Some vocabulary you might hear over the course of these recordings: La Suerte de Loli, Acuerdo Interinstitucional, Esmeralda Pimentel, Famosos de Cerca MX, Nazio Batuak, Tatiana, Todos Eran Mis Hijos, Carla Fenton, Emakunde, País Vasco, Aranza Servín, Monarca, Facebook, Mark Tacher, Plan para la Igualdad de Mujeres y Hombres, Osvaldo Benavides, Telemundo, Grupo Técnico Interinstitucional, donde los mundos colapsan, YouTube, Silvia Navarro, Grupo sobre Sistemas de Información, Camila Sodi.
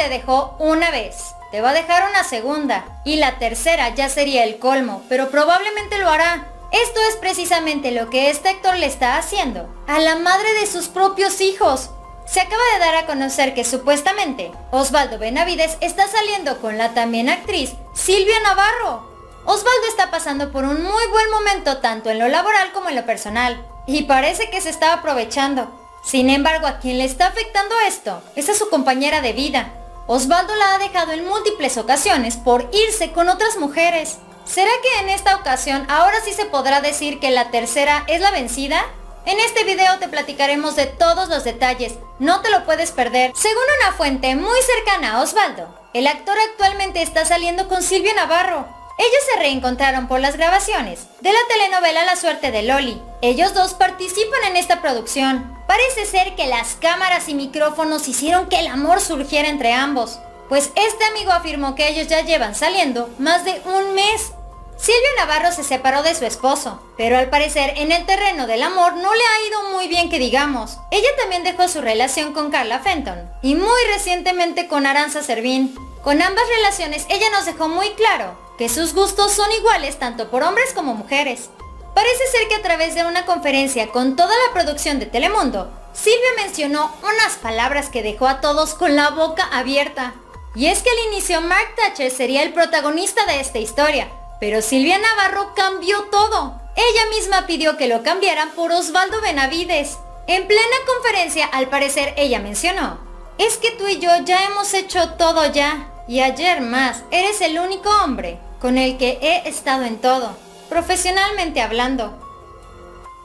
te dejó una vez, te va a dejar una segunda, y la tercera ya sería el colmo, pero probablemente lo hará. Esto es precisamente lo que este actor le está haciendo a la madre de sus propios hijos. Se acaba de dar a conocer que supuestamente Osvaldo Benavides está saliendo con la también actriz Silvia Navarro. Osvaldo está pasando por un muy buen momento tanto en lo laboral como en lo personal, y parece que se está aprovechando. Sin embargo, a quien le está afectando esto es a su compañera de vida. Osvaldo la ha dejado en múltiples ocasiones por irse con otras mujeres. ¿Será que en esta ocasión ahora sí se podrá decir que la tercera es la vencida? En este video te platicaremos de todos los detalles, no te lo puedes perder. Según una fuente muy cercana a Osvaldo, el actor actualmente está saliendo con Silvia Navarro. Ellos se reencontraron por las grabaciones de la telenovela La Suerte de Loli. Ellos dos participan en esta producción. Parece ser que las cámaras y micrófonos hicieron que el amor surgiera entre ambos, pues este amigo afirmó que ellos ya llevan saliendo más de un mes. Silvia Navarro se separó de su esposo, pero al parecer en el terreno del amor no le ha ido muy bien que digamos. Ella también dejó su relación con Carla Fenton y muy recientemente con Aranza Servín. Con ambas relaciones ella nos dejó muy claro que sus gustos son iguales tanto por hombres como mujeres. Parece ser que a través de una conferencia con toda la producción de Telemundo, Silvia mencionó unas palabras que dejó a todos con la boca abierta. Y es que al inicio Mark Tacher sería el protagonista de esta historia, pero Silvia Navarro cambió todo. Ella misma pidió que lo cambiaran por Osvaldo Benavides. En plena conferencia, al parecer, ella mencionó: "Es que tú y yo ya hemos hecho todo ya, y ayer más, eres el único hombre con el que he estado en todo, profesionalmente hablando".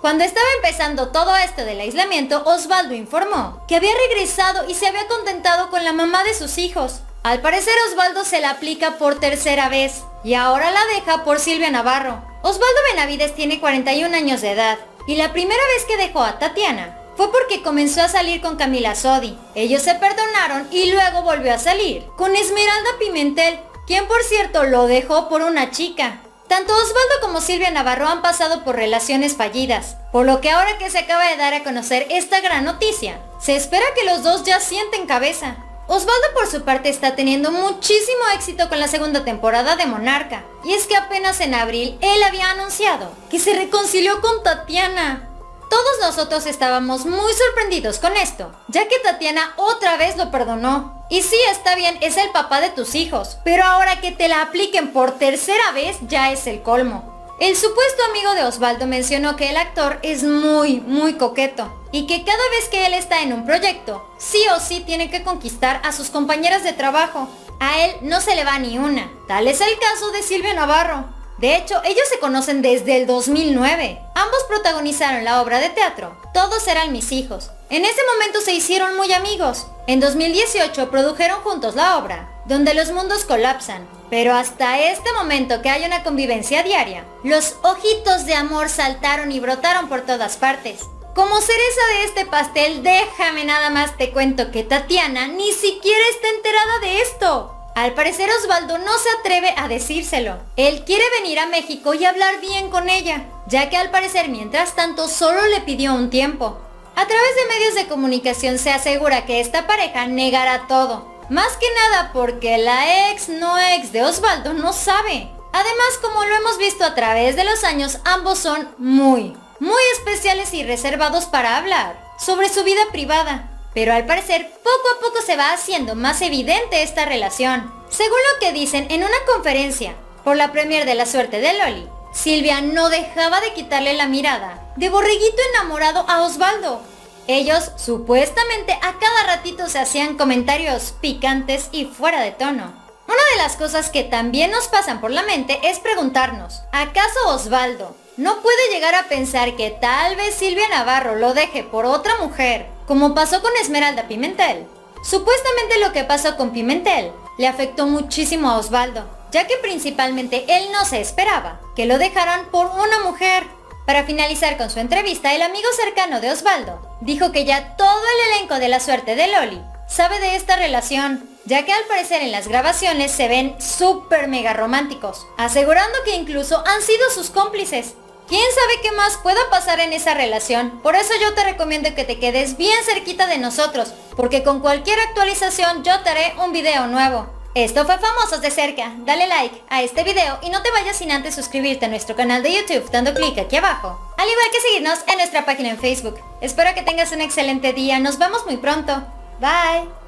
Cuando estaba empezando todo esto del aislamiento, Osvaldo informó que había regresado y se había contentado con la mamá de sus hijos. Al parecer Osvaldo se la aplica por tercera vez y ahora la deja por Silvia Navarro. Osvaldo Benavides tiene 41 años de edad y la primera vez que dejó a Tatiana fue porque comenzó a salir con Camila Sodi. Ellos se perdonaron y luego volvió a salir con Esmeralda Pimentel, quien por cierto lo dejó por una chica. Tanto Osvaldo como Silvia Navarro han pasado por relaciones fallidas, por lo que ahora que se acaba de dar a conocer esta gran noticia, se espera que los dos ya sienten cabeza. Osvaldo por su parte está teniendo muchísimo éxito con la segunda temporada de Monarca, y es que apenas en abril él había anunciado que se reconcilió con Tatiana. Todos nosotros estábamos muy sorprendidos con esto, ya que Tatiana otra vez lo perdonó. Y sí, está bien, es el papá de tus hijos, pero ahora que te la apliquen por tercera vez ya es el colmo. El supuesto amigo de Osvaldo mencionó que el actor es muy coqueto y que cada vez que él está en un proyecto, sí o sí tiene que conquistar a sus compañeras de trabajo. A él no se le va ni una. Tal es el caso de Silvia Navarro. De hecho, ellos se conocen desde el 2009. Ambos protagonizaron la obra de teatro Todos Eran Mis Hijos. En ese momento se hicieron muy amigos. En 2018 produjeron juntos la obra Donde los Mundos Colapsan. Pero hasta este momento que hay una convivencia diaria, los ojitos de amor saltaron y brotaron por todas partes. Como cereza de este pastel, déjame nada más te cuento que Tatiana ni siquiera está enterada de esto. Al parecer Osvaldo no se atreve a decírselo. Él quiere venir a México y hablar bien con ella, ya que al parecer mientras tanto solo le pidió un tiempo. A través de medios de comunicación se asegura que esta pareja negará todo, más que nada porque la ex no ex de Osvaldo no sabe. Además, como lo hemos visto a través de los años, ambos son muy especiales y reservados para hablar sobre su vida privada. Pero al parecer poco a poco se va haciendo más evidente esta relación. Según lo que dicen en una conferencia por la premier de La Suerte de Loli, Silvia no dejaba de quitarle la mirada de borreguito enamorado a Osvaldo. Ellos supuestamente a cada ratito se hacían comentarios picantes y fuera de tono. Una de las cosas que también nos pasan por la mente es preguntarnos, ¿acaso Osvaldo no puede llegar a pensar que tal vez Silvia Navarro lo deje por otra mujer, como pasó con Esmeralda Pimentel? Supuestamente lo que pasó con Pimentel le afectó muchísimo a Osvaldo, ya que principalmente él no se esperaba que lo dejaran por una mujer. Para finalizar con su entrevista, el amigo cercano de Osvaldo dijo que ya todo el elenco de La Suerte de Loli sabe de esta relación, ya que al parecer en las grabaciones se ven súper mega románticos, asegurando que incluso han sido sus cómplices. ¿Quién sabe qué más pueda pasar en esa relación? Por eso yo te recomiendo que te quedes bien cerquita de nosotros, porque con cualquier actualización yo te haré un video nuevo. Esto fue Famosos de Cerca. Dale like a este video y no te vayas sin antes suscribirte a nuestro canal de YouTube dando clic aquí abajo, al igual que seguirnos en nuestra página en Facebook. Espero que tengas un excelente día, nos vemos muy pronto. Bye.